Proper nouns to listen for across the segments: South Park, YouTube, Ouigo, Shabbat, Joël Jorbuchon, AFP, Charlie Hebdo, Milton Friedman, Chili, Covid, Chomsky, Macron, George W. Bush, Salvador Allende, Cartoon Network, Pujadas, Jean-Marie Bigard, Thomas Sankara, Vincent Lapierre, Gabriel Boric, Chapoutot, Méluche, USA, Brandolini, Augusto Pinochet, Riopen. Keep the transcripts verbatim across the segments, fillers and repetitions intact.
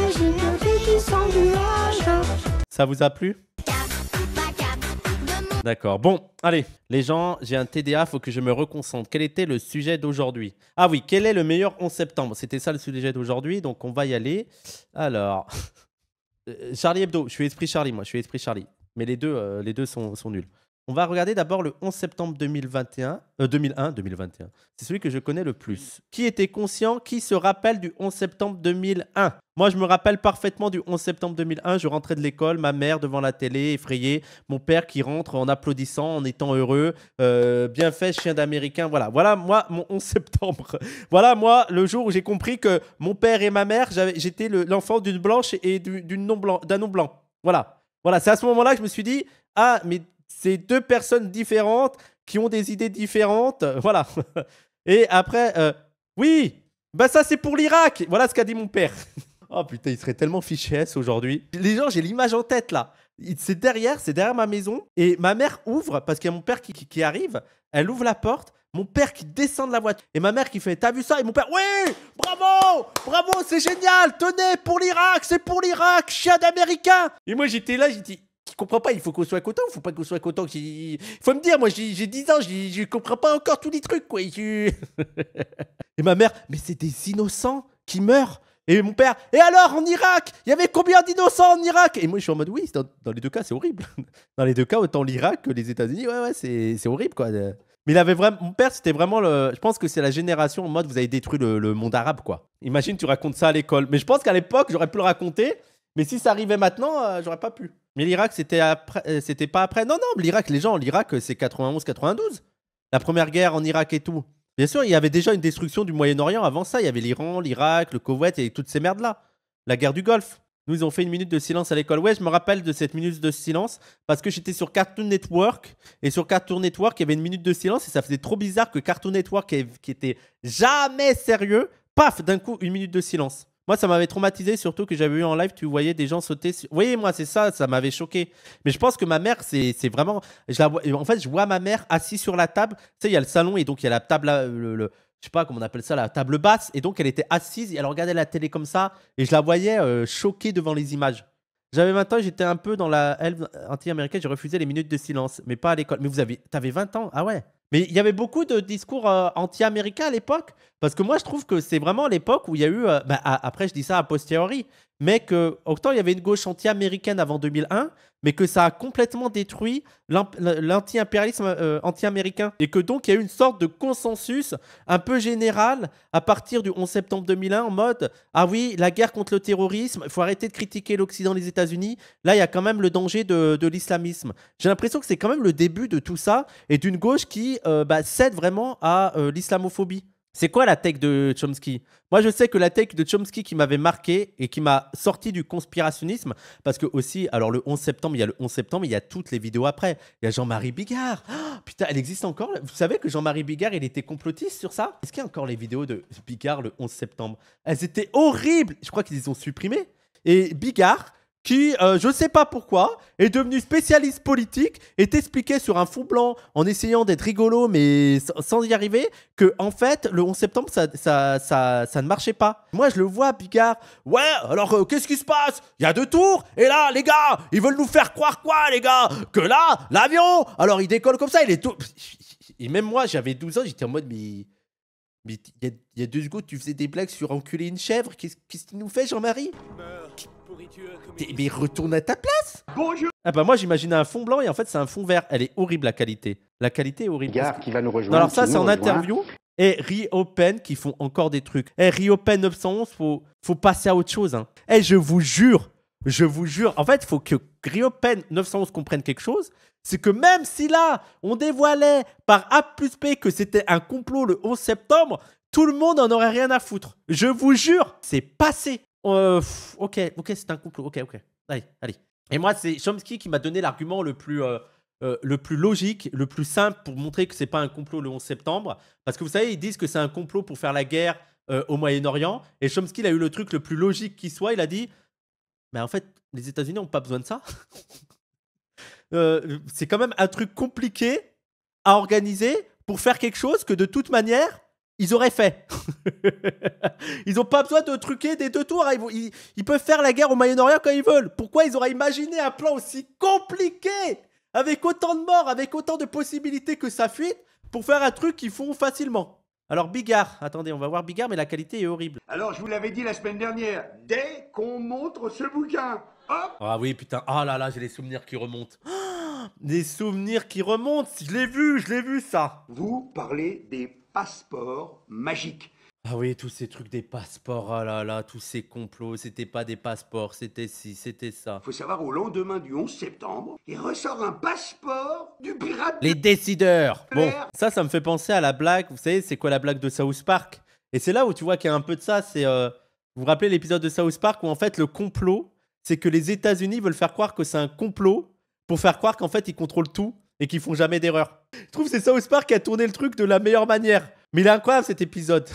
nuage, une vie qui sent le nuage. Ça vous a plu ? D'accord. Bon, allez, les gens, j'ai un T D A, faut que je me reconcentre. Quel était le sujet d'aujourd'hui? Ah oui, quel est le meilleur onze septembre? C'était ça le sujet d'aujourd'hui, donc on va y aller. Alors, euh, Charlie Hebdo, je suis esprit Charlie, moi, je suis esprit Charlie. Mais les deux, euh, les deux sont, sont nuls. On va regarder d'abord le onze septembre deux mille vingt et un, deux mille un, deux mille vingt et un. C'est celui que je connais le plus. Qui était conscient? Qui se rappelle du onze septembre deux mille un? Moi, je me rappelle parfaitement du onze septembre deux mille un. Je rentrais de l'école, ma mère devant la télé, effrayée. Mon père qui rentre en applaudissant, en étant heureux. Euh, bien fait, chien d'américain. Voilà, voilà moi, mon onze septembre. Voilà, moi, le jour où j'ai compris que mon père et ma mère, j'étais l'enfant d'une blanche et d'une non-blanc, d'un non-blanc. Voilà, voilà. C'est à ce moment-là que je me suis dit, ah, mais... c'est deux personnes différentes qui ont des idées différentes. Voilà. Et après, euh, oui, bah ça c'est pour l'Irak. Voilà ce qu'a dit mon père. Oh putain, il serait tellement fiché S aujourd'hui. Les gens, j'ai l'image en tête là. C'est derrière, c'est derrière ma maison. Et ma mère ouvre, parce qu'il y a mon père qui, qui, qui arrive. Elle ouvre la porte. Mon père qui descend de la voiture. Et ma mère qui fait, t'as vu ça? Et mon père, oui, bravo, bravo, c'est génial. Tenez, pour l'Irak, c'est pour l'Irak, chien d'américain. Et moi j'étais là, j'ai dit... je comprends pas, il faut qu'on soit content, il faut pas qu'on soit content. Il faut me dire, moi j'ai dix ans, je comprends pas encore tous les trucs, quoi. Et ma mère, mais c'est des innocents qui meurent. Et mon père, et alors en Irak, il y avait combien d'innocents en Irak? Et moi je suis en mode, oui, dans, dans les deux cas c'est horrible. Dans les deux cas, autant l'Irak que les États-Unis, ouais, ouais, c'est horrible, quoi. Mais il avait vraiment, mon père, c'était vraiment le. Je pense que c'est la génération en mode, vous avez détruit le, le monde arabe, quoi. Imagine, tu racontes ça à l'école. Mais je pense qu'à l'époque, j'aurais pu le raconter. Mais si ça arrivait maintenant, euh, j'aurais pas pu. Mais l'Irak, c'était après... c'était pas après. Non, non, l'Irak, les gens, l'Irak, c'est quatre-vingt-onze quatre-vingt-douze. La première guerre en Irak et tout. Bien sûr, il y avait déjà une destruction du Moyen-Orient avant ça. Il y avait l'Iran, l'Irak, le Koweït et toutes ces merdes-là. La guerre du Golfe. Nous, ils ont fait une minute de silence à l'école. Ouais, je me rappelle de cette minute de silence parce que j'étais sur Cartoon Network. Et sur Cartoon Network, il y avait une minute de silence et ça faisait trop bizarre que Cartoon Network, qui était jamais sérieux, paf, d'un coup, une minute de silence. Moi, ça m'avait traumatisé, surtout que j'avais eu en live, tu voyais des gens sauter. Sur... oui, moi, c'est ça, ça m'avait choqué. Mais je pense que ma mère, c'est vraiment... je la vois... en fait, je vois ma mère assise sur la table. Tu sais, il y a le salon et donc il y a la table... Le, le... je sais pas comment on appelle ça, la table basse. Et donc, elle était assise et elle regardait la télé comme ça. Et je la voyais euh, choquée devant les images. J'avais vingt ans, j'étais un peu dans la haine anti-américaine. J'ai refusé les minutes de silence, mais pas à l'école. Mais vous avez... t'avais vingt ans, ah ouais. Mais il y avait beaucoup de discours euh, anti-américains à l'époque. Parce que moi, je trouve que c'est vraiment l'époque où il y a eu... Euh, bah, à, après, je dis ça a posteriori. Mais que, autant il y avait une gauche anti-américaine avant deux mille un, mais que ça a complètement détruit l'anti-impérialisme euh, anti-américain. Et que donc, il y a eu une sorte de consensus un peu général à partir du onze septembre deux mille un en mode « Ah oui, la guerre contre le terrorisme, il faut arrêter de critiquer l'Occident, les États-Unis. Là, il y a quand même le danger de, de l'islamisme. » J'ai l'impression que c'est quand même le début de tout ça et d'une gauche qui euh, bah, cède vraiment à euh, l'islamophobie. C'est quoi la tech de Chomsky? Moi, je sais que la tech de Chomsky qui m'avait marqué et qui m'a sorti du conspirationnisme, parce que aussi, alors le onze septembre, il y a le onze septembre, il y a toutes les vidéos après. Il y a Jean-Marie Bigard. Oh, putain, elle existe encore? Vous savez que Jean-Marie Bigard, il était complotiste sur ça? Est-ce qu'il y a encore les vidéos de Bigard le onze septembre? Elles étaient horribles. Je crois qu'ils les ont supprimées. Et Bigard... qui, euh, je sais pas pourquoi, est devenu spécialiste politique et t'expliquait sur un fond blanc, en essayant d'être rigolo, mais sans y arriver, que en fait, le onze septembre, ça, ça, ça, ça ne marchait pas. Moi, je le vois, Bigard. Ouais, alors, euh, qu'est-ce qui se passe? Il y a deux tours, et là, les gars, ils veulent nous faire croire quoi, les gars? Que là, l'avion, alors, il décolle comme ça, il est tout... Et même moi, j'avais douze ans, j'étais en mode, mais... mais il y, y a deux secondes, tu faisais des blagues sur enculer une chèvre. Qu'est-ce qu'est-ce qu'il nous fait, Jean-Marie? Mais retourne à ta place. Bonjour. Ah bah moi j'imagine un fond blanc et en fait c'est un fond vert. Elle est horrible la qualité. La qualité est horrible. Gare qui va nous rejoindre. Non, alors ça c'est en interview. Et Riopen qui font encore des trucs. Et Riopen neuf cent onze, faut, faut passer à autre chose. Hein. Et je vous jure, je vous jure. En fait, il faut que Riopen neuf cent onze comprenne quelque chose. C'est que même si là, on dévoilait par A plus P que c'était un complot le onze septembre, tout le monde n'en aurait rien à foutre. Je vous jure, c'est passé. Euh, pff, ok, ok, c'est un complot. Ok, ok. Allez, allez. Et moi, c'est Chomsky qui m'a donné l'argument le plus... Euh, Euh, le plus logique, le plus simple pour montrer que c'est pas un complot le onze septembre. Parce que vous savez, ils disent que c'est un complot pour faire la guerre euh, au Moyen-Orient. Et Chomsky, il a eu le truc le plus logique qui soit. Il a dit, mais en fait, les États-Unis n'ont pas besoin de ça. euh, c'est quand même un truc compliqué à organiser pour faire quelque chose que de toute manière, ils auraient fait. Ils n'ont pas besoin de truquer des deux tours. Hein. Ils, vont, ils, ils peuvent faire la guerre au Moyen-Orient quand ils veulent. Pourquoi ils auraient imaginé un plan aussi compliqué, avec autant de morts, avec autant de possibilités que ça fuite, pour faire un truc qu'ils font facilement? Alors Bigard, attendez, on va voir Bigard, mais la qualité est horrible. Alors je vous l'avais dit la semaine dernière, dès qu'on montre ce bouquin, hop. Ah oui, putain, ah là là, j'ai des souvenirs qui remontent. Des souvenirs qui remontent, je l'ai vu, je l'ai vu ça. Vous parlez des passeports magiques. Ah oui, tous ces trucs des passeports, ah là là, tous ces complots, c'était pas des passeports, c'était ci, c'était ça. Faut savoir, au lendemain du onze septembre, il ressort un passeport du pirate... Les décideurs. Bon, ça, ça me fait penser à la blague, vous savez, c'est quoi la blague de South Park? Et c'est là où tu vois qu'il y a un peu de ça, c'est... Euh, vous vous rappelez l'épisode de South Park où en fait, le complot, c'est que les États-Unis veulent faire croire que c'est un complot pour faire croire qu'en fait, ils contrôlent tout et qu'ils font jamais d'erreur. Je trouve que c'est South Park qui a tourné le truc de la meilleure manière. Mais il est incroyable cet épisode.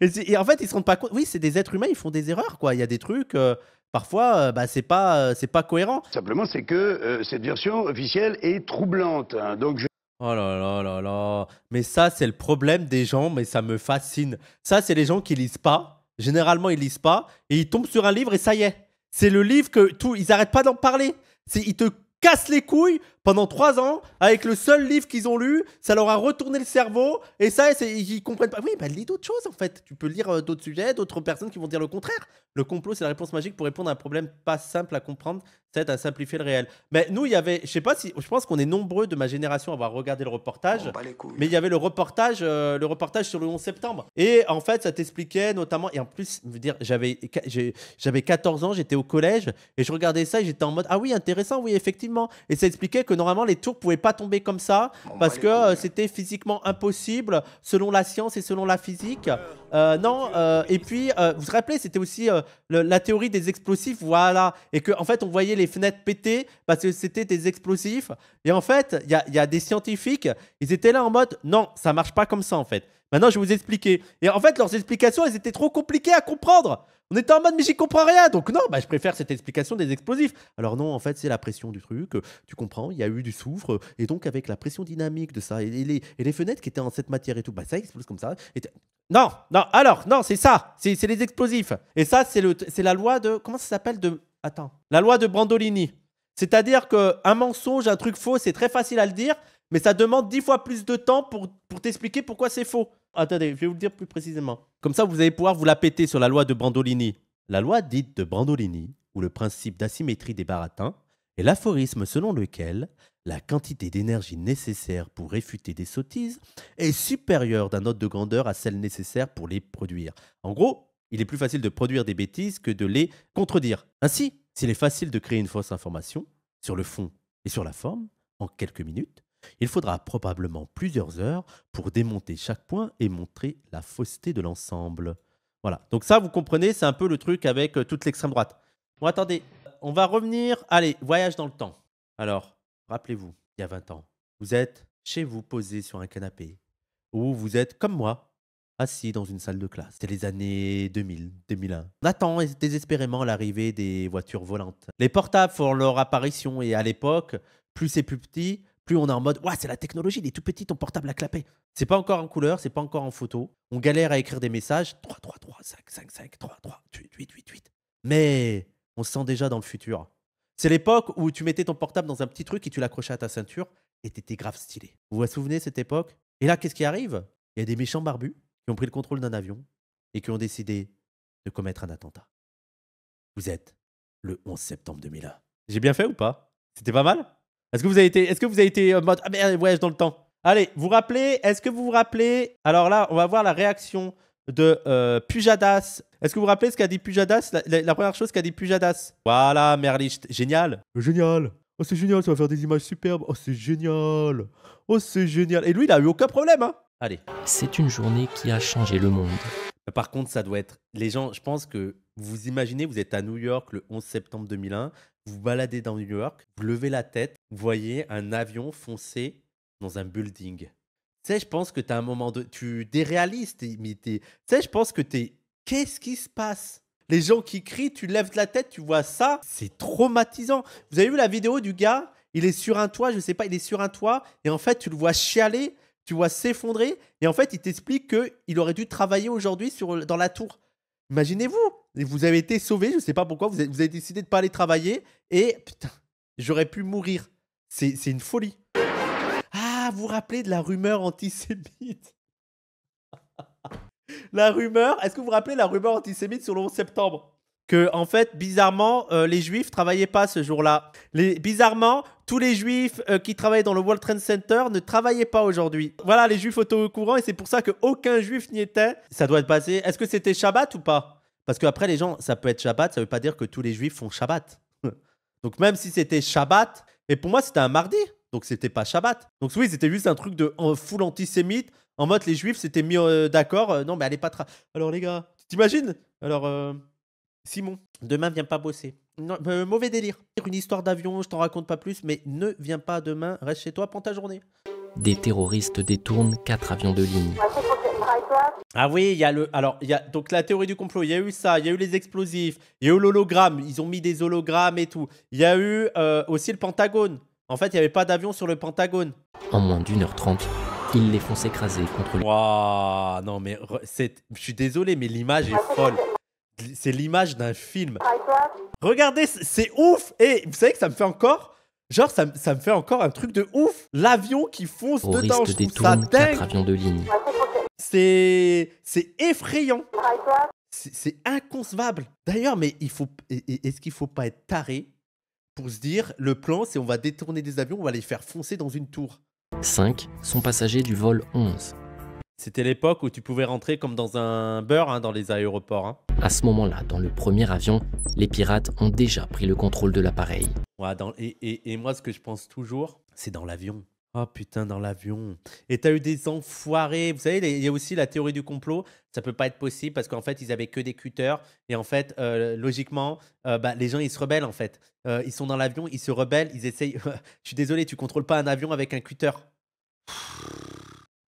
et, et en fait, ils se rendent pas compte. Oui, c'est des êtres humains, ils font des erreurs, quoi. Il y a des trucs, euh, parfois, euh, bah, c'est pas, euh, c'est pas cohérent. Simplement, c'est que euh, cette version officielle est troublante. Hein, donc je... Oh là là là là. Mais ça, c'est le problème des gens, mais ça me fascine. Ça, c'est les gens qui lisent pas. Généralement, ils lisent pas. Et ils tombent sur un livre et ça y est. C'est le livre que tout. Ils n'arrêtent pas d'en parler. Ils te... casse les couilles pendant trois ans avec le seul livre qu'ils ont lu, ça leur a retourné le cerveau et ça, ils comprennent pas. Oui, bah lis d'autres choses en fait. Tu peux lire euh, d'autres sujets, d'autres personnes qui vont dire le contraire. Le complot, c'est la réponse magique pour répondre à un problème pas simple à comprendre, c'est à simplifier le réel. Mais nous, il y avait, je sais pas si, je pense qu'on est nombreux de ma génération à avoir regardé le reportage, oh, mais il y avait le reportage, euh, le reportage sur le onze septembre. Et en fait, ça t'expliquait notamment, et en plus, je veux dire, j'avais, j'avais quatorze ans, j'étais au collège et je regardais ça et j'étais en mode, ah oui, intéressant, oui, effectivement. Et ça expliquait que normalement les tours pouvaient pas tomber comme ça bon, parce bah, que euh, c'était physiquement impossible selon la science et selon la physique. Euh, non. Euh, et puis euh, vous vous rappelez, c'était aussi euh, le, la théorie des explosifs, voilà. Et que en fait on voyait les fenêtres péter parce que c'était des explosifs. Et en fait il y a, y a des scientifiques, ils étaient là en mode non, ça marche pas comme ça en fait. Maintenant je vais vous expliquer. Et en fait leurs explications, elles étaient trop compliquées à comprendre. On était en mode, mais j'y comprends rien, donc non, bah, je préfère cette explication des explosifs. Alors non, en fait, c'est la pression du truc, tu comprends, il y a eu du soufre, et donc avec la pression dynamique de ça, et les, et les fenêtres qui étaient en cette matière et tout, bah ça explose comme ça. Et non, non, alors, non, c'est ça, c'est les explosifs. Et ça, c'est la loi de, comment ça s'appelle de, attends, la loi de Brandolini. C'est-à-dire qu'un mensonge, un truc faux, c'est très facile à le dire, mais ça demande dix fois plus de temps pour, pour t'expliquer pourquoi c'est faux. Attendez, je vais vous le dire plus précisément. Comme ça, vous allez pouvoir vous la péter sur la loi de Brandolini. La loi dite de Brandolini, ou le principe d'asymétrie des baratins, est l'aphorisme selon lequel la quantité d'énergie nécessaire pour réfuter des sottises est supérieure d'un ordre de grandeur à celle nécessaire pour les produire. En gros, il est plus facile de produire des bêtises que de les contredire. Ainsi, s'il est facile de créer une fausse information, sur le fond et sur la forme, en quelques minutes, il faudra probablement plusieurs heures pour démonter chaque point et montrer la fausseté de l'ensemble. Voilà. Donc ça, vous comprenez, c'est un peu le truc avec euh, toute l'extrême droite. Bon, attendez. On va revenir. Allez, voyage dans le temps. Alors, rappelez-vous, il y a vingt ans, vous êtes chez vous posé sur un canapé ou vous êtes, comme moi, assis dans une salle de classe. C'était les années deux mille, deux mille un. On attend désespérément l'arrivée des voitures volantes. Les portables font leur apparition et à l'époque, plus c'est plus petit, plus on est en mode, ouais, c'est la technologie, il est tout petit, ton portable à clapper. C'est pas encore en couleur, c'est pas encore en photo. On galère à écrire des messages. trois, trois, trois, cinq, cinq, cinq, trois, trois, huit, huit, huit, huit. Mais on se sent déjà dans le futur. C'est l'époque où tu mettais ton portable dans un petit truc et tu l'accrochais à ta ceinture et t'étais grave stylé. Vous vous souvenez de cette époque? Et là, qu'est-ce qui arrive? Il y a des méchants barbus qui ont pris le contrôle d'un avion et qui ont décidé de commettre un attentat. Vous êtes le onze septembre deux mille un. J'ai bien fait ou pas? C'était pas mal? Est-ce que vous avez été, est-ce que vous avez été en mode, ah merde, voyage dans le temps? Allez, vous vous rappelez? Est-ce que vous vous rappelez? Alors là, on va voir la réaction de euh, Pujadas. Est-ce que vous vous rappelez ce qu'a dit Pujadas? la, la, la première chose qu'a dit Pujadas. Voilà, Merlich, génial. Génial. Oh, c'est génial, ça va faire des images superbes. Oh, c'est génial. Oh, c'est génial. Et lui, il n'a eu aucun problème, hein. Allez. C'est une journée qui a changé le monde. Par contre, ça doit être... Les gens, je pense que vous imaginez, vous êtes à New York le onze septembre deux mille un, vous baladez dans New York, vous levez la tête, vous voyez un avion foncer dans un building. Tu sais, je pense que tu as un moment de... Tu déréalises, mais tu sais, je pense que tu es... Qu'est-ce qui se passe? Les gens qui crient, tu lèves la tête, tu vois ça, c'est traumatisant. Vous avez vu la vidéo du gars? Il est sur un toit, je sais pas, il est sur un toit, et en fait, tu le vois chialer. tu vois s'effondrer. Et en fait, il t'explique qu'il aurait dû travailler aujourd'hui sur, dans la tour. Imaginez-vous, vous avez été sauvé, je ne sais pas pourquoi, vous avez, vous avez décidé de ne pas aller travailler. Et putain, j'aurais pu mourir. C'est une folie. Ah, vous vous rappelez de la rumeur antisémite? La rumeur, est-ce que vous vous rappelez la rumeur antisémite sur le onze septembre? Que, en fait, bizarrement, euh, les Juifs travaillaient pas ce jour-là. Bizarrement, tous les Juifs euh, qui travaillaient dans le World Trade Center ne travaillaient pas aujourd'hui. Voilà, les Juifs auto-courant, et c'est pour ça qu'aucun Juif n'y était. Ça doit être passé. Est-ce que c'était Shabbat ou pas? Parce qu'après, les gens, ça peut être Shabbat, ça veut pas dire que tous les Juifs font Shabbat. Donc, même si c'était Shabbat, et pour moi, c'était un mardi, donc c'était pas Shabbat. Donc, oui, c'était juste un truc de euh, full antisémite, en mode, les Juifs s'étaient mis euh, d'accord. Euh, non, mais allez pas tra... Alors, les gars, t'imagines? Alors... Euh... Simon, demain, viens pas bosser. Non, euh, mauvais délire. Une histoire d'avion, je t'en raconte pas plus, mais ne viens pas demain, reste chez toi, prends ta journée. Des terroristes détournent quatre avions de ligne. Ah oui, il y a le... Alors, il y a... Donc, la théorie du complot, il y a eu ça, il y a eu les explosifs, il y a eu l'hologramme, ils ont mis des hologrammes et tout. Il y a eu euh, aussi le Pentagone. En fait, il n'y avait pas d'avion sur le Pentagone. En moins d'une heure trente, ils les font s'écraser contre le... Waouh, non mais... Je suis désolé, mais l'image est folle. C'est l'image d'un film. Regardez, c'est ouf. Et vous savez que ça me fait encore... Genre, ça, ça me fait encore un truc de ouf. L'avion qui fonce dedans, je trouve ça dingue. C'est... C'est effrayant. C'est inconcevable. D'ailleurs, mais il faut... Est-ce qu'il faut pas être taré pour se dire, le plan, c'est on va détourner des avions, on va les faire foncer dans une tour. cinq sont passagers du vol onze. C'était l'époque où tu pouvais rentrer comme dans un beurre hein, dans les aéroports. Hein. À ce moment-là, dans le premier avion, les pirates ont déjà pris le contrôle de l'appareil. Ouais, dans, et, et, et moi, ce que je pense toujours, c'est dans l'avion. Oh putain, dans l'avion. Et t'as eu des enfoirés. Vous savez, il y a aussi la théorie du complot. Ça peut pas être possible parce qu'en fait, ils avaient que des cutters. Et en fait, euh, logiquement, euh, bah, les gens, ils se rebellent en fait. Euh, ils sont dans l'avion, ils se rebellent, ils essayent... Je suis désolé, tu contrôles pas un avion avec un cutter.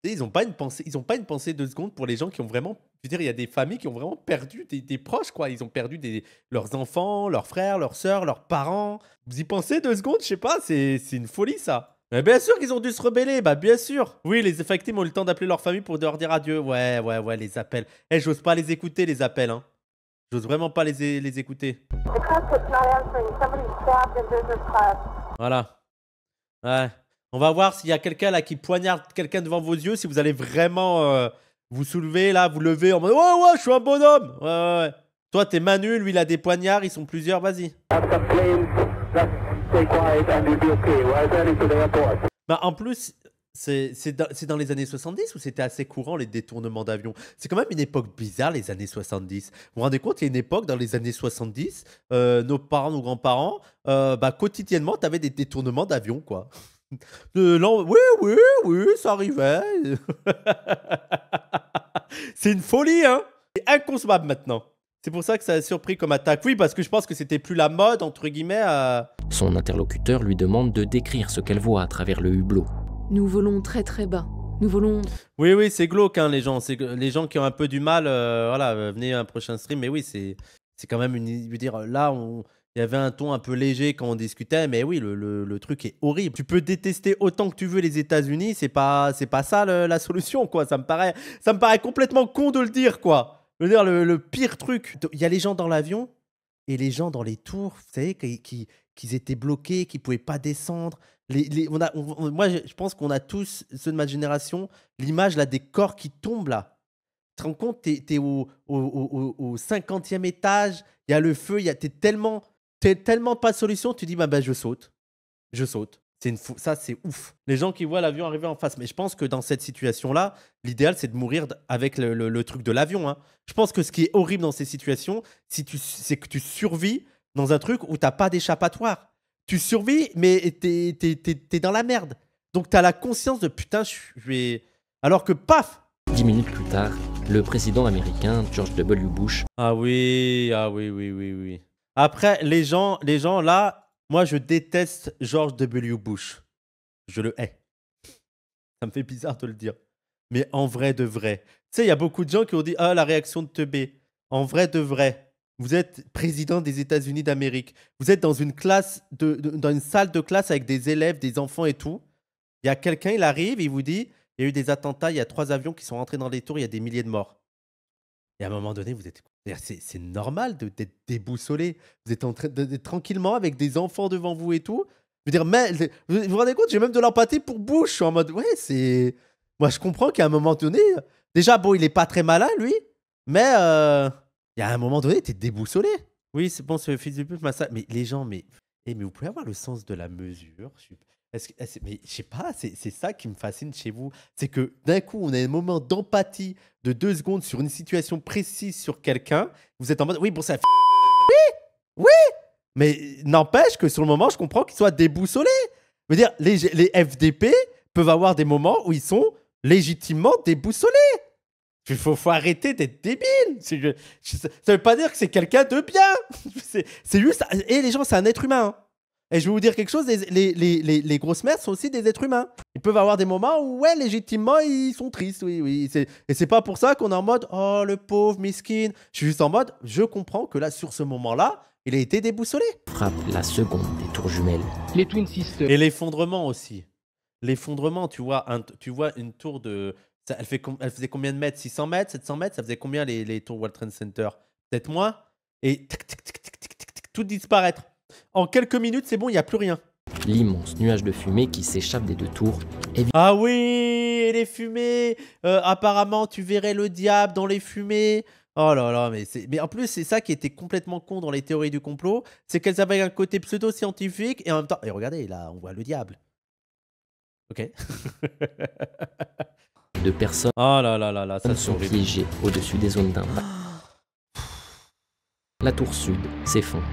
Ils n'ont pas une pensée, ils ont pas une pensée de seconde pour les gens qui ont vraiment... Je veux dire, il y a des familles qui ont vraiment perdu des, des proches, quoi. Ils ont perdu des, leurs enfants, leurs frères, leurs sœurs, leurs parents. Vous y pensez deux secondes? Je sais pas, c'est une folie, ça. Mais bien sûr qu'ils ont dû se rebeller, bah bien sûr. Oui, les victimes ont eu le temps d'appeler leur famille pour leur dire adieu. Ouais, ouais, ouais, les appels. Eh, hey, j'ose pas les écouter, les appels, hein. J'ose vraiment pas les, les écouter. Voilà. Ouais. On va voir s'il y a quelqu'un là qui poignarde quelqu'un devant vos yeux, si vous allez vraiment euh, vous soulever là, vous lever en mode « Ouais, ouais, je suis un bonhomme !» Ouais, ouais, ouais. Toi, t'es Manu, lui, il a des poignards, ils sont plusieurs, vas-y. Bah, en plus, c'est dans, dans les années soixante-dix où c'était assez courant les détournements d'avions. C'est quand même une époque bizarre, les années soixante-dix. Vous vous rendez compte, il y a une époque dans les années soixante-dix, euh, nos parents, nos grands-parents, euh, bah, quotidiennement, t'avais des détournements d'avions, quoi. De oui, oui, oui, ça arrivait. C'est une folie, hein. C'est inconcevable maintenant. C'est pour ça que ça a surpris comme attaque. Oui, parce que je pense que c'était plus la mode, entre guillemets. À... Son interlocuteur lui demande de décrire ce qu'elle voit à travers le hublot. Nous volons très très bas. Nous volons... Oui, oui, c'est glauque, hein, les gens. C'est les gens qui ont un peu du mal. Euh, voilà, venez à un prochain stream. Mais oui, c'est quand même une... Je veux dire, là, on... Il y avait un ton un peu léger quand on discutait, mais oui, le, le, le truc est horrible. Tu peux détester autant que tu veux les États-Unis, c'est pas, c'est pas ça le, la solution, quoi. Ça me paraît, ça me paraît complètement con de le dire, quoi. Je veux dire, le, le pire truc. Il y a les gens dans l'avion et les gens dans les tours, vous savez, qui, qui, qui étaient bloqués, qui pouvaient pas descendre. Les, les, on a, on, moi, je pense qu'on a tous, ceux de ma génération, l'image là des corps qui tombent là. Tu te rends compte, t'es, t'es au, au, au, au cinquantième étage, il y a le feu, y a, t'es tellement... T'es tellement pas de solution, tu dis, bah, bah je saute. Je saute. C'est une fou... Ça, c'est ouf. Les gens qui voient l'avion arriver en face. Mais je pense que dans cette situation-là, l'idéal, c'est de mourir avec le, le, le truc de l'avion. Hein. Je pense que ce qui est horrible dans ces situations, si tu... c'est que tu survis dans un truc où t'as pas d'échappatoire. Tu survis, mais t'es, t'es, t'es, t'es dans la merde. Donc, t'as la conscience de putain, je vais... Alors que paf! Dix minutes plus tard, le président américain, George W. Bush... Ah oui, ah oui, oui, oui, oui. Après, les gens, les gens là, moi, je déteste George W. Bush. Je le hais. Ça me fait bizarre de le dire. Mais en vrai de vrai. Tu sais, il y a beaucoup de gens qui ont dit « Ah, la réaction de teubé ». En vrai de vrai, vous êtes président des États-Unis d'Amérique. Vous êtes dans une classe, de, de, dans une salle de classe avec des élèves, des enfants et tout. Il y a quelqu'un, il arrive, il vous dit Il y a eu des attentats, il y a trois avions qui sont rentrés dans les tours, il y a des milliers de morts. Et à un moment donné, vous êtes... C'est normal d'être déboussolé. Vous êtes en train de, de, tranquillement avec des enfants devant vous et tout. Je veux dire, mais, vous vous rendez compte, j'ai même de l'empathie pour Bush. Je suis en mode, ouais, c'est... Moi, je comprends qu'à un moment donné... Déjà, bon, il est pas très malin, lui. Mais il euh, y a un moment donné, t'es déboussolé. Oui, c'est bon, ce fils de pute, massacre. Mais les gens, mais... Eh, mais vous pouvez avoir le sens de la mesure. Je suis... Est-ce que, est-ce, mais je sais pas, c'est ça qui me fascine chez vous. C'est que d'un coup, on a un moment d'empathie de deux secondes sur une situation précise sur quelqu'un. Vous êtes en mode, oui, bon, ça... F... Oui, oui. Mais n'empêche que sur le moment, je comprends qu'ils soient déboussolés. Je veux dire, les, les F D P peuvent avoir des moments où ils sont légitimement déboussolés. Il faut, faut arrêter d'être débile. Je, je, ça veut pas dire que c'est quelqu'un de bien. C'est juste... Et les gens, c'est un être humain, hein. Et je vais vous dire quelque chose, les, les, les, les, les grosses mères sont aussi des êtres humains. Ils peuvent avoir des moments où, ouais, légitimement, ils sont tristes, oui, oui. Et c'est pas pour ça qu'on est en mode, oh, le pauvre, miskin. Je suis juste en mode, je comprends que là, sur ce moment-là, il a été déboussolé. Frappe la seconde des tours jumelles. Les Twin Sisters. Et l'effondrement aussi. L'effondrement, tu vois, un, tu vois une tour de... Ça, elle, fait, elle faisait combien de mètres? six cents mètres? sept cents mètres? Ça faisait combien les, les tours World Trade Center? Peut-être moins. Et tic, tic, tic, tic, tic, tic, tic, tout disparaître. En quelques minutes, c'est bon, il n'y a plus rien. L'immense nuage de fumée qui s'échappe des deux tours. Ah oui, les fumées. euh, Apparemment, tu verrais le diable dans les fumées. Oh là là, mais, mais en plus, c'est ça qui était complètement con dans les théories du complot. C'est qu'elles avaient un côté pseudo-scientifique et en même temps... Et regardez, là, on voit le diable. Ok. De personnes... Oh là là là là, ça sont piégées au-dessus des zones d'impact. La tour sud s'effondre.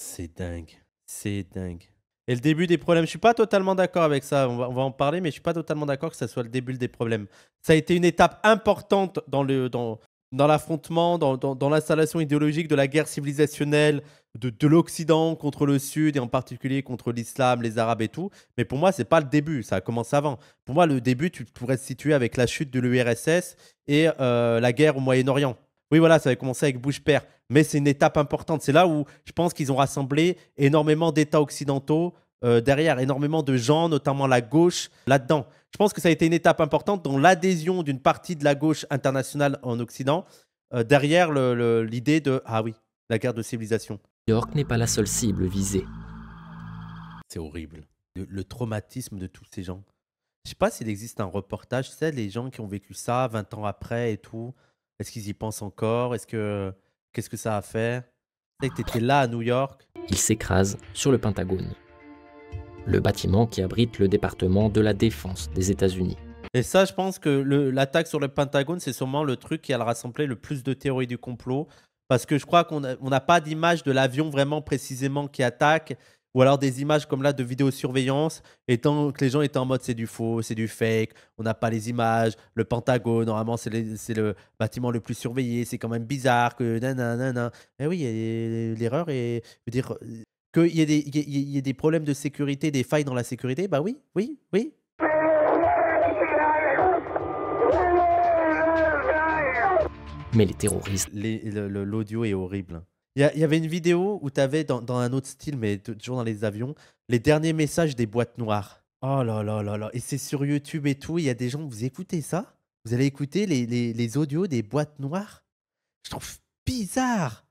C'est dingue, c'est dingue. Et le début des problèmes, je suis pas totalement d'accord avec ça, on va, on va en parler, mais je suis pas totalement d'accord que ça soit le début des problèmes. Ça a été une étape importante dans le, dans, dans l'affrontement, dans, dans, dans l'installation idéologique de la guerre civilisationnelle de, de l'Occident contre le Sud, et en particulier contre l'islam, les Arabes et tout. Mais pour moi, c'est pas le début, ça a commencé avant. Pour moi, le début, tu pourrais te situer avec la chute de l'U R S S et euh, la guerre au Moyen-Orient. Oui, voilà, ça avait commencé avec Bush père, mais c'est une étape importante. C'est là où je pense qu'ils ont rassemblé énormément d'États occidentaux euh, derrière, énormément de gens, notamment la gauche, là-dedans. Je pense que ça a été une étape importante dans l'adhésion d'une partie de la gauche internationale en Occident euh, derrière l'idée de, ah oui, la guerre de civilisation. New York n'est pas la seule cible visée. C'est horrible. Le, le traumatisme de tous ces gens. Je ne sais pas s'il existe un reportage, tu sais, les gens qui ont vécu ça vingt ans après et tout. Est-ce qu'ils y pensent encore? Est-ce que... Qu'est-ce que ça a fait? Tu sais que t'étais là à New York. Il s'écrase sur le Pentagone, le bâtiment qui abrite le département de la défense des États-Unis. Et ça, je pense que l'attaque sur le Pentagone, c'est sûrement le truc qui a rassemblé le plus de théories du complot. Parce que je crois qu'on n'a pas d'image de l'avion vraiment précisément qui attaque. Ou alors des images comme là de vidéosurveillance, et tant que les gens étaient en mode c'est du faux, c'est du fake, on n'a pas les images, le Pentagone, normalement c'est le bâtiment le plus surveillé, c'est quand même bizarre que nanana. Mais oui, l'erreur est... Je veux dire, qu'il y ait des, il y a des problèmes de sécurité, des failles dans la sécurité, bah oui, oui, oui. Mais les terroristes... L'audio est horrible. Il y, y avait une vidéo où tu avais, dans, dans un autre style, mais toujours dans les avions, les derniers messages des boîtes noires. Oh là là là là. Et c'est sur YouTube et tout. Il y a des gens, vous écoutez ça? Vous allez écouter les, les, les audios des boîtes noires? Je trouve bizarre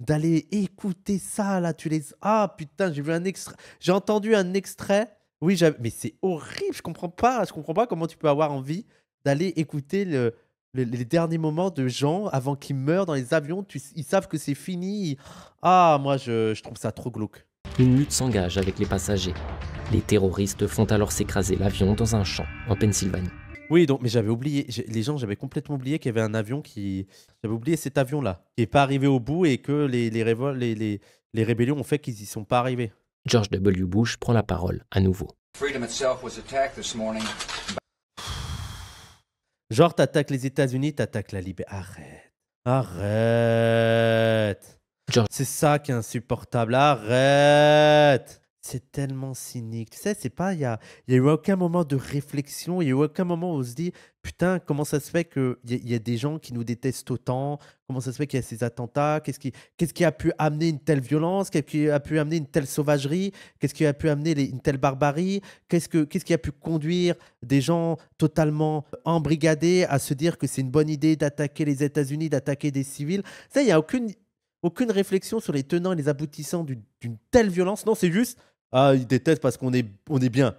d'aller écouter ça, là. Tu les... Ah, putain, j'ai vu un extrait. J'ai entendu un extrait. Oui, mais c'est horrible. Je comprends pas. Je comprends pas comment tu peux avoir envie d'aller écouter le... les derniers moments de gens avant qu'ils meurent dans les avions, tu, ils savent que c'est fini. Ah, moi, je, je trouve ça trop glauque. Une lutte s'engage avec les passagers. Les terroristes font alors s'écraser l'avion dans un champ en Pennsylvanie. Oui, donc, mais j'avais oublié, les gens, j'avais complètement oublié qu'il y avait un avion qui... J'avais oublié cet avion-là, qui n'est pas arrivé au bout et que les, les, révol, les, les, les rébellions ont fait qu'ils n'y sont pas arrivés. George W. Bush prend la parole à nouveau. Freedom itself was attacked this morning. Genre, t'attaques les États-Unis, t'attaques la Libye. Arrête. Arrête. C'est ça qui est insupportable. Arrête. C'est tellement cynique. Tu sais, c'est pas, il n'y a, il y a eu aucun moment de réflexion, il n'y a eu aucun moment où on se dit, putain, comment ça se fait qu'il y, a- il y a des gens qui nous détestent autant? Comment ça se fait qu'il y a ces attentats? Qu'est-ce qui, qu'est-ce qui a pu amener une telle violence? Qu'est-ce qui a pu amener une telle sauvagerie? Qu'est-ce qui a pu amener les- une telle barbarie? Qu'est-ce que, qu'est-ce qui a pu conduire des gens totalement embrigadés à se dire que c'est une bonne idée d'attaquer les États-Unis, d'attaquer des civils? Ça, il n'y a aucune, aucune réflexion sur les tenants et les aboutissants d'une d'une telle violence. Non, c'est juste... Ah, ils détestent parce qu'on est, on est bien.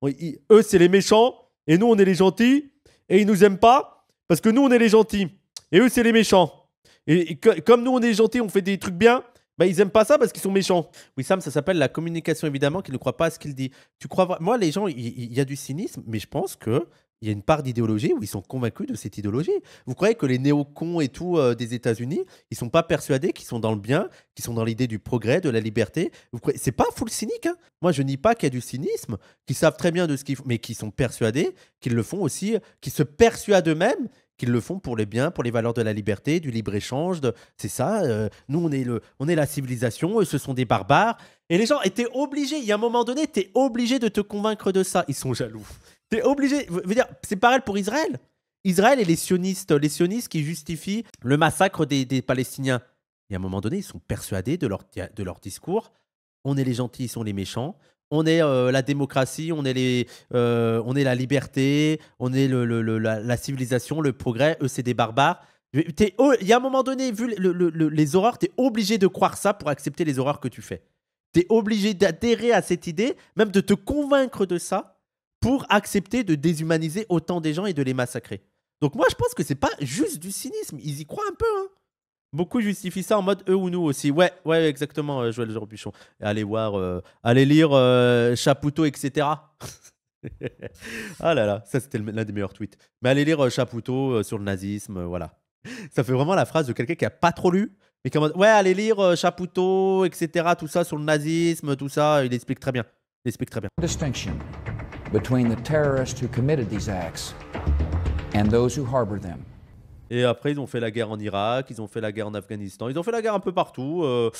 On- ils- eux, c'est les méchants, et nous, on est les gentils, et ils nous aiment pas, parce que nous, on est les gentils, et eux, c'est les méchants. Et, et co- comme nous, on est gentils, on fait des trucs bien, bah, ils aiment pas ça parce qu'ils sont méchants. Oui, Sam, ça s'appelle la communication, évidemment, qui ne croit pas à ce qu'il dit. Tu crois vra- Moi, les gens, il il- il y a du cynisme, mais je pense que il y a une part d'idéologie où ils sont convaincus de cette idéologie. Vous croyez que les néocons et tout euh, des États-Unis, ils sont pas persuadés qu'ils sont dans le bien, qu'ils sont dans l'idée du progrès, de la liberté? Vous croyez... C'est pas full cynique, hein. Moi, je nie pas qu'il y a du cynisme, qu'ils savent très bien de ce qu'ils font, mais qu'ils sont persuadés qu'ils le font aussi, qu'ils se persuadent eux-mêmes qu'ils le font pour les biens, pour les valeurs de la liberté, du libre-échange. de- C'est ça. euh, nous, on est, le... on est la civilisation, eux, ce sont des barbares. Et les gens étaient obligés, il y a un moment donné, t'es obligé de te convaincre de ça. Ils sont jaloux. T'es obligé. Je veux dire, c'est pareil pour Israël. Israël et les sionistes, les sionistes qui justifient le massacre des, des Palestiniens. Et à un moment donné, ils sont persuadés de leur, de leur discours. On est les gentils, ils sont les méchants. On est euh, la démocratie, on est, les, euh, on est la liberté, on est le, le- le- la, la civilisation, le progrès. Eux, c'est des barbares. Mais t'es o- Il y a un moment donné, vu le- le- le- les horreurs, t'es obligé de croire ça pour accepter les horreurs que tu fais. T'es obligé d'adhérer à cette idée, même de te convaincre de ça, pour accepter de déshumaniser autant des gens et de les massacrer. Donc moi, je pense que c'est pas juste du cynisme. Ils y croient un peu, hein. Beaucoup justifient ça en mode eux ou nous aussi. Ouais, ouais, exactement, euh, Joël Jorbuchon. Allez voir, euh, allez lire euh, Chapoutot, et cetera. Ah là là, ça c'était le- l'un des meilleurs tweets. Mais allez lire euh, Chapoutot euh, sur le nazisme, euh, voilà. Ça fait vraiment la phrase de quelqu'un qui a pas trop lu, mais qui est en mode, ouais, allez lire euh, Chapoutot, et cetera. Tout ça sur le nazisme, tout ça, il explique très bien. Il explique très bien. Distinction between the terrorists who committed these acts and those who harbor them. Et après, ils ont fait la guerre en Irak, ils ont fait la guerre en Afghanistan, ils ont fait la guerre un peu partout euh,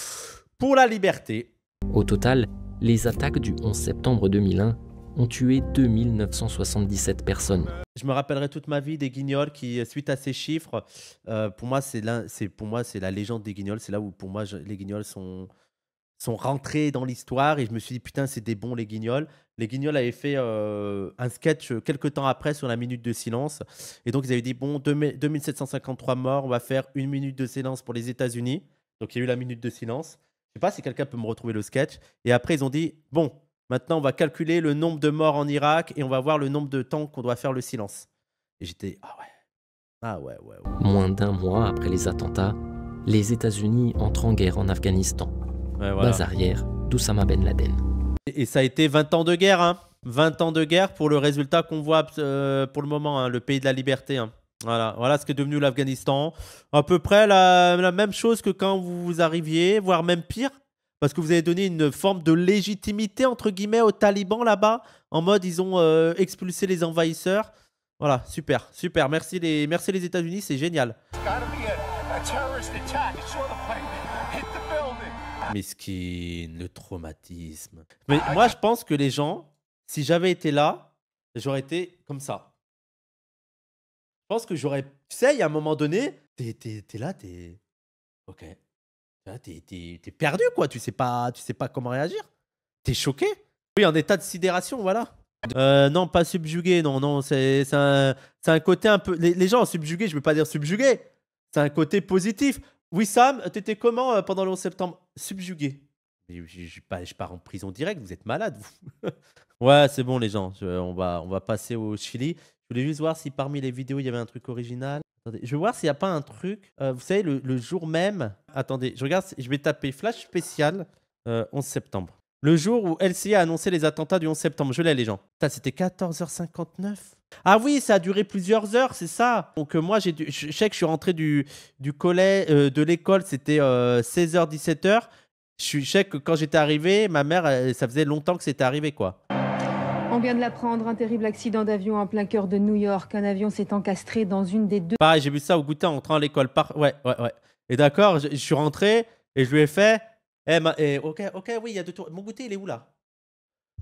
pour la liberté. Au total, les attaques du onze septembre deux mille un ont tué deux mille neuf cent soixante-dix-sept personnes. Je me rappellerai toute ma vie des Guignols qui, suite à ces chiffres, euh, pour moi, c'est l'un- c'est pour moi c'est la légende des Guignols. C'est là où, pour moi, je- les Guignols sont sont rentrés dans l'histoire et je me suis dit putain, c'est des bons les Guignols. Les Guignols avaient fait euh, un sketch euh, quelques temps après sur la minute de silence et donc ils avaient dit bon, deux mille sept cent cinquante-trois morts, on va faire une minute de silence pour les États-Unis. Donc il y a eu la minute de silence. Je sais pas si quelqu'un peut me retrouver le sketch. Et après ils ont dit bon, maintenant on va calculer le nombre de morts en Irak et on va voir le nombre de temps qu'on doit faire le silence. Et j'étais ah ouais. Ah ouais ouais. ouais. Moins d'un mois après les attentats, les États-Unis entrent en guerre en Afghanistan, Ouais, voilà. base arrière d'Oussama Ben Laden. Et et ça a été vingt ans de guerre, hein. vingt ans de guerre pour le résultat qu'on voit euh, pour le moment, hein, le pays de la liberté, hein. Voilà, voilà ce qu'est devenu l'Afghanistan. À peu près la, la même chose que quand vous arriviez, voire même pire, parce que vous avez donné une forme de légitimité, entre guillemets, aux talibans là-bas, en mode ils ont euh, expulsé les envahisseurs. Voilà, super, super. Merci les, merci les États-Unis, c'est génial. Gotta be a, a terrorist attack. It's sort of like hit the building. Mesquine, le traumatisme. Mais moi, je pense que les gens, si j'avais été là, j'aurais été comme ça. Je pense que j'aurais. Tu sais, il y a un moment donné, t'es, t'es- t'es là, t'es. Ok. Là, T'es, t'es- t'es perdu, quoi. Tu sais pas, tu sais pas comment réagir. T'es choqué. Oui, en état de sidération, voilà. Euh, non, pas subjugué, non, non. C'est c'est un, c'est un côté un peu. Les, les gens subjugués, je veux pas dire subjugué. C'est un côté positif. Oui, Sam, t'étais comment euh, pendant le onze septembre? Subjugué. Mais Je, je- je pars- je pars en prison direct, vous êtes malade, vous. Ouais, c'est bon, les gens. je- on, va, on va passer au Chili. Je voulais juste voir si parmi les vidéos, il y avait un truc original. Attendez, je vais voir s'il n'y a pas un truc. euh, vous savez, le, le jour même. Attendez, je regarde, si- je vais taper flash spécial euh, onze septembre. Le jour où L C A a annoncé les attentats du onze septembre. Je l'ai, les gens. Putain, c'était quatorze heures cinquante-neuf. Ah oui, ça a duré plusieurs heures, c'est ça. Donc, euh, moi, j'ai dû- je je sais que je suis rentré du, du collège, euh, de l'école, c'était seize heures dix-sept heures. Je suis- je sais que quand j'étais arrivé, ma mère, elle- ça faisait longtemps que c'était arrivé, quoi. On vient de l'apprendre, un terrible accident d'avion en plein cœur de New York. Un avion s'est encastré dans une des deux. Pareil, j'ai vu ça au goûter en rentrant à l'école. Par... Ouais, ouais, ouais. Et d'accord, je, je suis rentré et je lui ai fait. Eh, ma- eh, ok, ok, oui, il y a deux tours. Mon goûter, il est où là?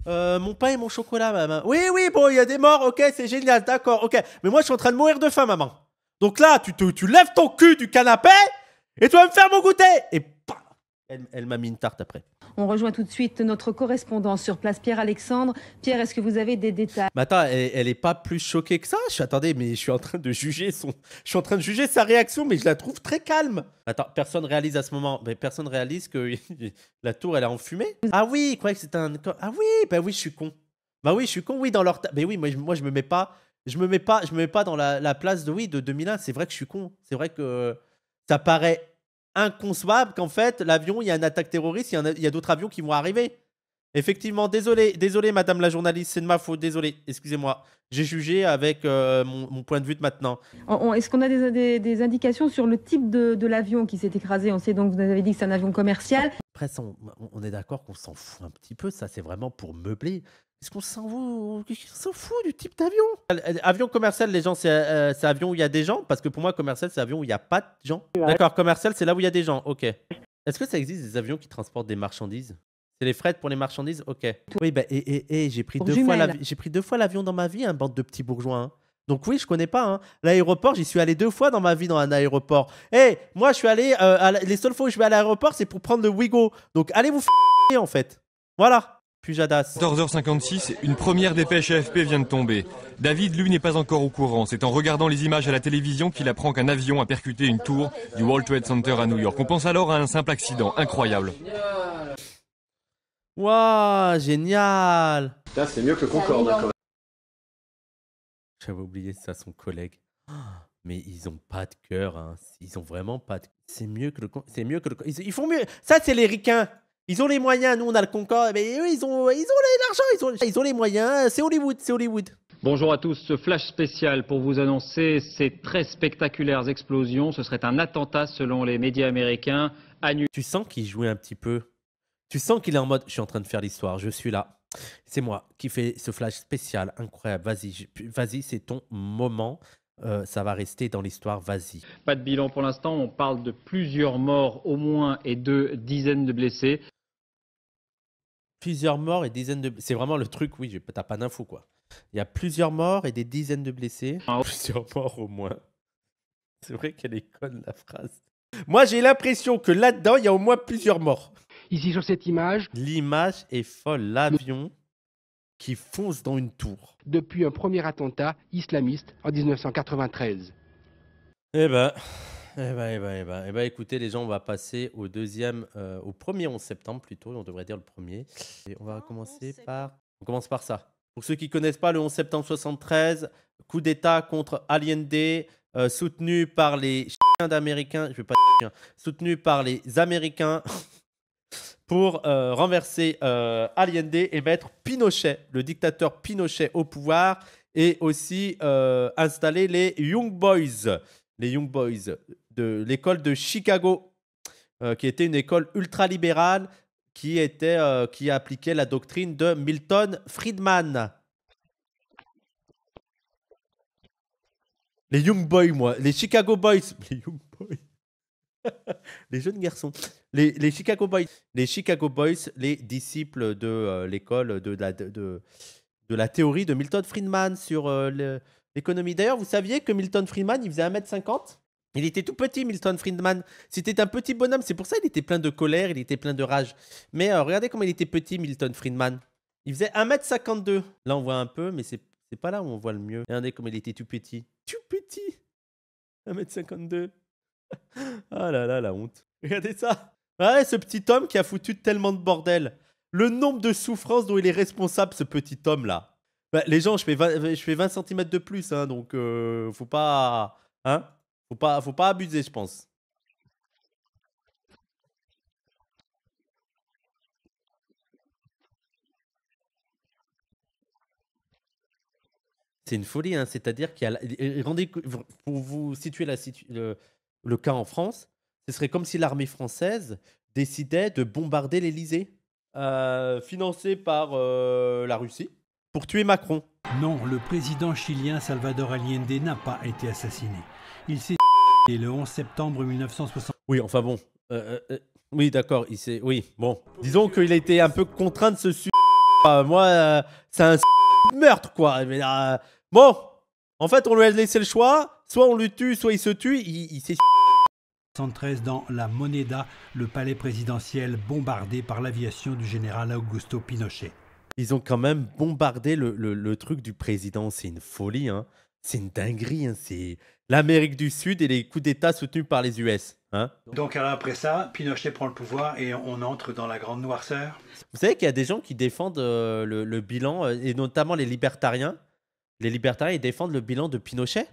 Euh, mon pain et mon chocolat, maman. Oui, oui, bon, il y a des morts, ok, c'est génial, d'accord, ok. Mais moi, je suis en train de mourir de faim, maman. Donc là, tu, te, tu lèves ton cul du canapé et tu vas me faire mon goûter. Et pam, elle, elle m'a mis une tarte après. On rejoint tout de suite notre correspondant sur place, Pierre-Alexandre. Pierre, est-ce que vous avez des détails? Mais attends, elle n'est pas plus choquée que ça. Je suis, attendez, mais je suis en train de juger son... Je suis en train de juger sa réaction, mais je la trouve très calme. Attends, personne réalise à ce moment. Mais personne réalise que la tour, elle a enfumé. Ah oui, il croyait que c'était un... Ah oui, bah oui, je suis con. Bah oui, je suis con, oui, dans leur... Ta... Mais oui, moi, je, moi, je me mets pas... Je me mets pas, je me mets pas dans la, la place de, oui, de deux mille un. C'est vrai que je suis con. C'est vrai que ça paraît... inconcevable qu'en fait, l'avion, il y a une attaque terroriste, il y a, a d'autres avions qui vont arriver. Effectivement, désolé, désolé madame la journaliste, c'est de ma faute, désolé, excusez-moi. J'ai jugé avec euh, mon, mon point de vue de maintenant. Est-ce qu'on a des, des, des indications sur le type de, de l'avion qui s'est écrasé? On sait donc, vous avez dit que c'est un avion commercial. Après, on, on est d'accord qu'on s'en fout un petit peu, ça c'est vraiment pour meubler. Est-ce qu'on s'en fout, fout du type d'avion? Avion commercial, les gens, c'est euh, avion où il y a des gens? Parce que pour moi, commercial, c'est avion où il n'y a pas de gens. Ouais. D'accord, commercial, c'est là où il y a des gens, ok. Est-ce que ça existe des avions qui transportent des marchandises? C'est les frais pour les marchandises, ok. Oui, bah, et, et, et j'ai pris, pris deux fois l'avion dans ma vie, un hein, bande de petits bourgeois. Hein. Donc oui, je connais pas. Hein. L'aéroport, j'y suis allé deux fois dans ma vie dans un aéroport. Hé, hey, moi, je suis allé, euh, à la... les seules fois où je vais à l'aéroport, c'est pour prendre le Ouigo. Donc allez vous f***er, en fait. Voilà. quatorze heures cinquante-six, une première dépêche A F P vient de tomber. David, lui, n'est pas encore au courant. C'est en regardant les images à la télévision qu'il apprend qu'un avion a percuté une tour du World Trade Center à New York. On pense alors à un simple accident incroyable. Waouh, génial! Putain, c'est mieux que Concorde, quand même. J'avais oublié ça, son collègue. Mais ils ont pas de cœur, hein. Ils ont vraiment pas de... C'est mieux que le... C'est mieux que le... Ils font mieux... Ça, c'est les ricains. Ils ont les moyens, nous on a le Concorde, mais eux ils ont l'argent, ils ont, ils, ont, ils ont les moyens, c'est Hollywood, c'est Hollywood. Bonjour à tous, ce flash spécial pour vous annoncer ces très spectaculaires explosions, ce serait un attentat selon les médias américains. Annu tu sens qu'il jouait un petit peu, tu sens qu'il est en mode, je suis en train de faire l'histoire, je suis là, c'est moi qui fais ce flash spécial, incroyable, vas-y, vas-y, c'est ton moment. Euh, ça va rester dans l'histoire, vas-y. Pas de bilan pour l'instant, on parle de plusieurs morts au moins et de dizaines de blessés. Plusieurs morts et dizaines de... C'est vraiment le truc, oui, t'as pas d'infos, quoi. Il y a plusieurs morts et des dizaines de blessés. Ah, plusieurs morts au moins. C'est vrai qu'elle est conne, la phrase. Moi, j'ai l'impression que là-dedans, il y a au moins plusieurs morts. Ici, sur cette image... L'image est folle, l'avion... qui fonce dans une tour. Depuis un premier attentat islamiste en mille neuf cent quatre-vingt-treize. Eh ben, eh ben, eh ben, eh ben, eh ben écoutez les gens, on va passer au deuxième, euh, au premier onze septembre plutôt, on devrait dire le premier. Et on va commencer par... On commence par ça. Pour ceux qui ne connaissent pas, le onze septembre soixante-treize, coup d'État contre Allende, euh, soutenu par les chiens d'Américains, je vais pas dire chiens, soutenu par les Américains... pour euh, renverser euh, Allende et mettre Pinochet, le dictateur Pinochet au pouvoir et aussi euh, installer les Young Boys, les Young Boys de l'école de Chicago, euh, qui était une école ultralibérale qui, était, euh, qui appliquait la doctrine de Milton Friedman. Les Young Boys, moi, les Chicago Boys, les Young Boys. Les jeunes garçons, les, les Chicago Boys, les Chicago Boys, les disciples de euh, l'école de, de, de, de la théorie de Milton Friedman sur euh, l'économie. D'ailleurs, vous saviez que Milton Friedman, il faisait un mètre cinquante? Il était tout petit, Milton Friedman. C'était un petit bonhomme, c'est pour ça qu'il était plein de colère, il était plein de rage. Mais euh, regardez comment il était petit, Milton Friedman. Il faisait un mètre cinquante-deux. Là, on voit un peu, mais c'est pas là où on voit le mieux. Regardez comme il était tout petit. Tout petit, un mètre cinquante-deux. Ah là là, la honte. Regardez ça. Ouais, ce petit homme qui a foutu tellement de bordel. Le nombre de souffrances dont il est responsable, ce petit homme-là. Bah, les gens, je fais vingt, je fais vingt centimètres de plus, hein, donc euh, faut pas... Hein, faut pas, faut pas abuser, je pense. C'est une folie, hein, c'est-à-dire qu'il y a... Rendez, pour vous situer la situ... le... le cas en France, ce serait comme si l'armée française décidait de bombarder l'Elysée, euh, financée par euh, la Russie, pour tuer Macron. Non, le président chilien Salvador Allende n'a pas été assassiné. Il s'est tué le onze septembre mille neuf cent soixante. Oui, enfin bon. Euh, euh, oui, d'accord, il s'est... Oui, bon. Disons qu'il a été un peu contraint de se suicider euh, moi, euh, c'est un meurtre, quoi. Mais, euh, bon, en fait, on lui a laissé le choix. Soit on le tue, soit il se tue. Il, il s'est... cent treize dans la Moneda, le palais présidentiel bombardé par l'aviation du général Augusto Pinochet. Ils ont quand même bombardé le, le, le truc du président. C'est une folie, hein. C'est une dinguerie, hein. C'est l'Amérique du Sud et les coups d'État soutenus par les U S. Hein. Donc alors après ça, Pinochet prend le pouvoir et on entre dans la grande noirceur. Vous savez qu'il y a des gens qui défendent euh, le, le bilan, et notamment les libertariens. Les libertariens, ils défendent le bilan de Pinochet.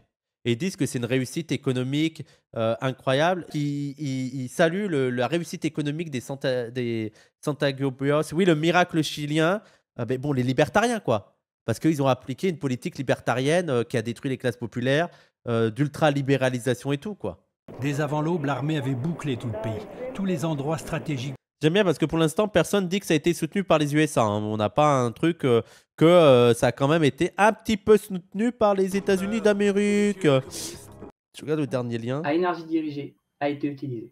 Et ils disent que c'est une réussite économique euh, incroyable. Ils, ils, ils saluent le, la réussite économique des Santa, des Santa Guebuos. Oui, le miracle chilien. Euh, mais bon, les libertariens, quoi. Parce qu'ils ont appliqué une politique libertarienne euh, qui a détruit les classes populaires, euh, d'ultra-libéralisation et tout, quoi. Dès avant l'aube, l'armée avait bouclé tout le pays. Tous les endroits stratégiques. J'aime bien parce que pour l'instant, personne ne dit que ça a été soutenu par les U S A. Hein. On n'a pas un truc euh, que euh, ça a quand même été un petit peu soutenu par les États-Unis d'Amérique. Je regarde le dernier lien. À énergie dirigée a été utilisé.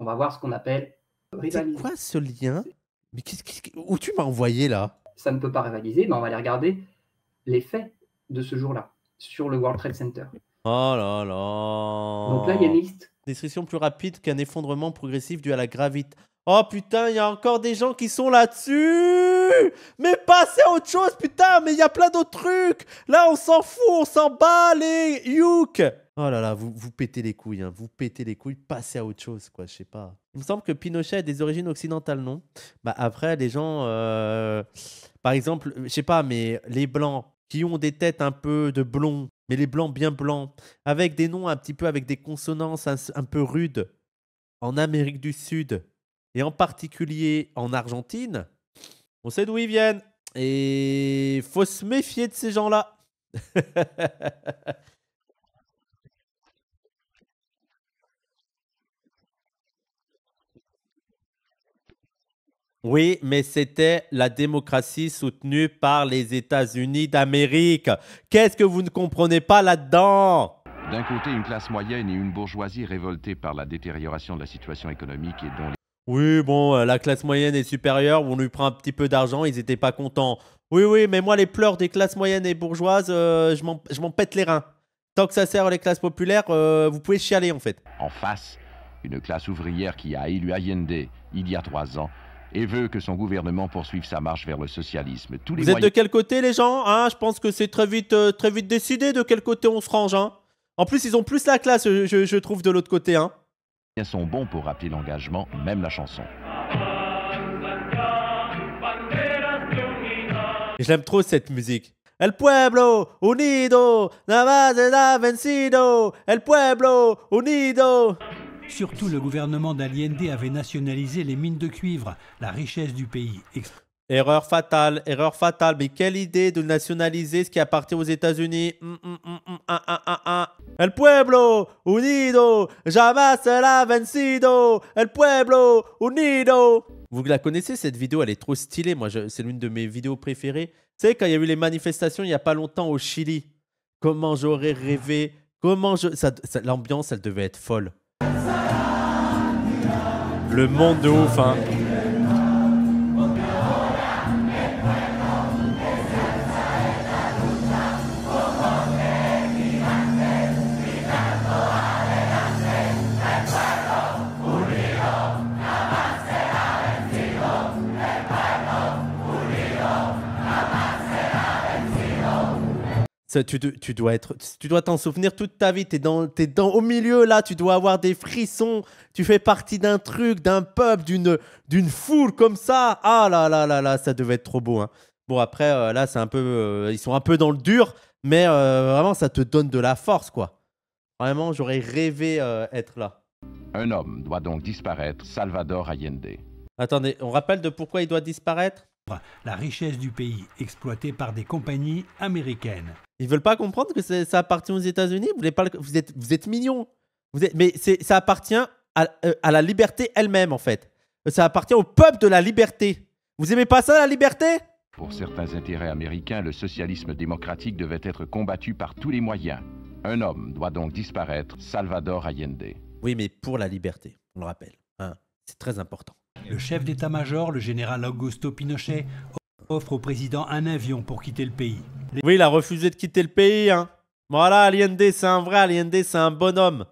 On va voir ce qu'on appelle rivaliser. C'est quoi ce lien? Mais qu'est-ce que... Où tu m'as envoyé là? Ça ne peut pas rivaliser, mais on va aller regarder les faits de ce jour-là sur le World Trade Center. Oh là là. Donc là, il y a une liste. Destruction plus rapide qu'un effondrement progressif dû à la gravité. Oh putain, il y a encore des gens qui sont là-dessus. Mais passez à autre chose, putain. Mais il y a plein d'autres trucs. Là, on s'en fout, on s'en bat les youk. Oh là là, vous, vous pétez les couilles, hein. Vous pétez les couilles, passez à autre chose, quoi, je sais pas. Il me semble que Pinochet a des origines occidentales, non? Bah après, les gens, euh, par exemple, je sais pas, mais les blancs qui ont des têtes un peu de blond, mais les blancs bien blancs, avec des noms un petit peu, avec des consonances un, un peu rudes, en Amérique du Sud, et en particulier en Argentine, on sait d'où ils viennent. Et faut se méfier de ces gens-là. Oui, mais c'était la démocratie soutenue par les États-Unis d'Amérique. Qu'est-ce que vous ne comprenez pas là-dedans ? D'un côté, une classe moyenne et une bourgeoisie révoltées par la détérioration de la situation économique et dont les... Oui, bon, la classe moyenne est supérieure, on lui prend un petit peu d'argent, ils n'étaient pas contents. Oui, oui, mais moi, les pleurs des classes moyennes et bourgeoises, euh, je m'en pète les reins. Tant que ça sert les classes populaires, euh, vous pouvez chialer, en fait. En face, une classe ouvrière qui a élu Allende il y a trois ans et veut que son gouvernement poursuive sa marche vers le socialisme. Tous les Vous moyens... êtes de quel côté, les gens, hein? Je pense que c'est très vite, euh, très vite décidé de quel côté on se range. Hein. En plus, ils ont plus la classe, je, je trouve, de l'autre côté, hein. Sont bons pour rappeler l'engagement, même la chanson. J'aime trop cette musique. El pueblo unido, nada será vencido. El pueblo unido. Surtout, le gouvernement d'Allende avait nationalisé les mines de cuivre, la richesse du pays. Erreur fatale, erreur fatale. Mais quelle idée de nationaliser ce qui appartient aux États-Unis. Mm, mm, mm, mm, ah, ah, ah, ah. El pueblo unido, jamais será vencido. El pueblo unido. Vous la connaissez cette vidéo, elle est trop stylée. Moi, c'est l'une de mes vidéos préférées. Vous savez, quand il y a eu les manifestations il n'y a pas longtemps au Chili, comment j'aurais rêvé, comment je... Ça, ça, l'ambiance, elle devait être folle. Le monde de ouf, hein. Ça, tu, tu dois être, tu dois t'en souvenir toute ta vie. T'es dans, t'es dans, au milieu là, tu dois avoir des frissons. Tu fais partie d'un truc, d'un peuple, d'une, d'une foule comme ça. Ah là là là là, ça devait être trop beau. Hein. Bon après euh, là, c'est un peu, euh, ils sont un peu dans le dur, mais euh, vraiment ça te donne de la force quoi. Vraiment, j'aurais rêvé euh, être là. Un homme doit donc disparaître, Salvador Allende. Attendez, on rappelle de pourquoi il doit disparaître ? La richesse du pays exploitée par des compagnies américaines. Ils veulent pas comprendre que ça appartient aux États-Unis. Vous, vous êtes, vous êtes mignons. Vous êtes, mais ça appartient à, euh, à la liberté elle-même en fait. Ça appartient au peuple de la liberté. Vous aimez pas ça la liberté? Pour certains intérêts américains, le socialisme démocratique devait être combattu par tous les moyens. Un homme doit donc disparaître, Salvador Allende. Oui, mais pour la liberté, on le rappelle. Hein, c'est très important. Le chef d'état-major, le général Augusto Pinochet, offre au président un avion pour quitter le pays. Les... Oui, il a refusé de quitter le pays, hein. Voilà, Allende, c'est un vrai, Allende, c'est un bonhomme.